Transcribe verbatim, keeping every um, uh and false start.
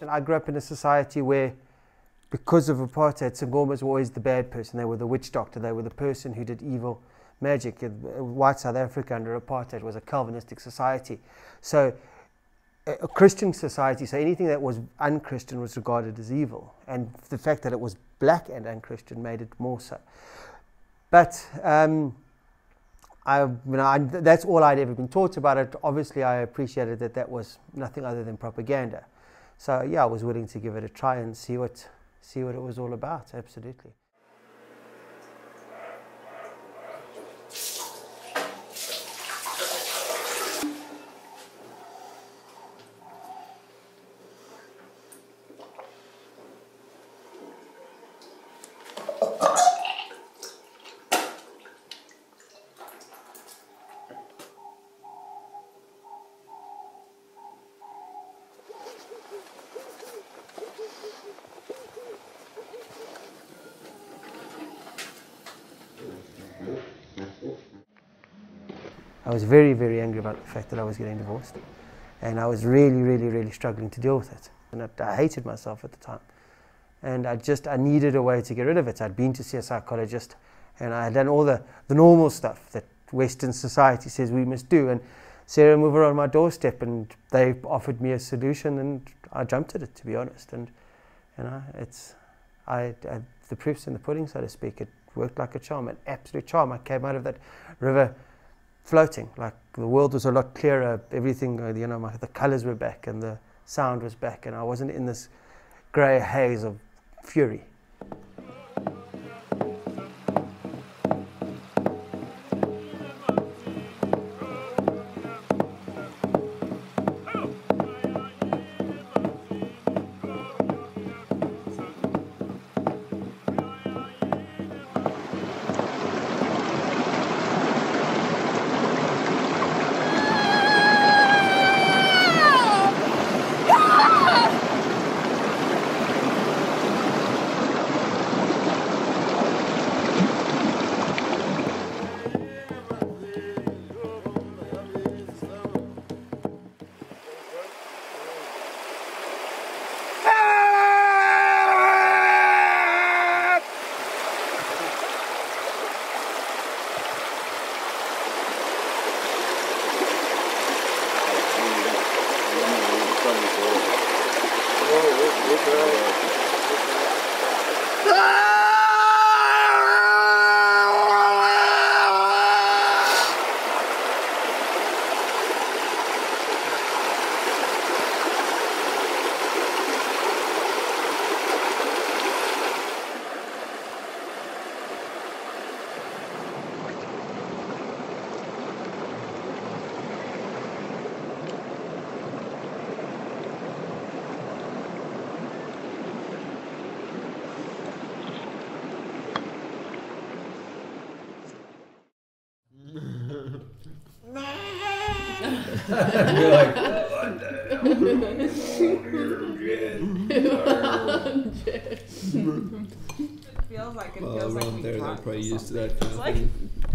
And I grew up in a society where, because of apartheid, Sangomas were always the bad person. They were the witch doctor. They were the person who did evil magic. White South Africa under apartheid was a Calvinistic society. So a Christian society, so anything that was un-Christian was regarded as evil. And the fact that it was black and un-Christian made it more so. But um, I, you know, I, that's all I'd ever been taught about it. Obviously, I appreciated that that was nothing other than propaganda. So yeah, I was willing to give it a try and see what, see what it was all about, absolutely. I was very, very angry about the fact that I was getting divorced, and I was really, really, really struggling to deal with it. And I, I hated myself at the time, and I just, I needed a way to get rid of it. I'd been to see a psychologist, and I had done all the, the normal stuff that Western society says we must do, and Sarah Muvo on my doorstep, and they offered me a solution, and I jumped at it, to be honest. And you know, it's, I, I, the proof's in the pudding, so to speak. It worked like a charm, an absolute charm. I came out of that river floating, like the world was a lot clearer, everything, you know, my, the colours were back and the sound was back, and I wasn't in this grey haze of fury. And you're like, one day I'm going to It feels like, it feels well, like we there, they're probably used to that kind of thing. Like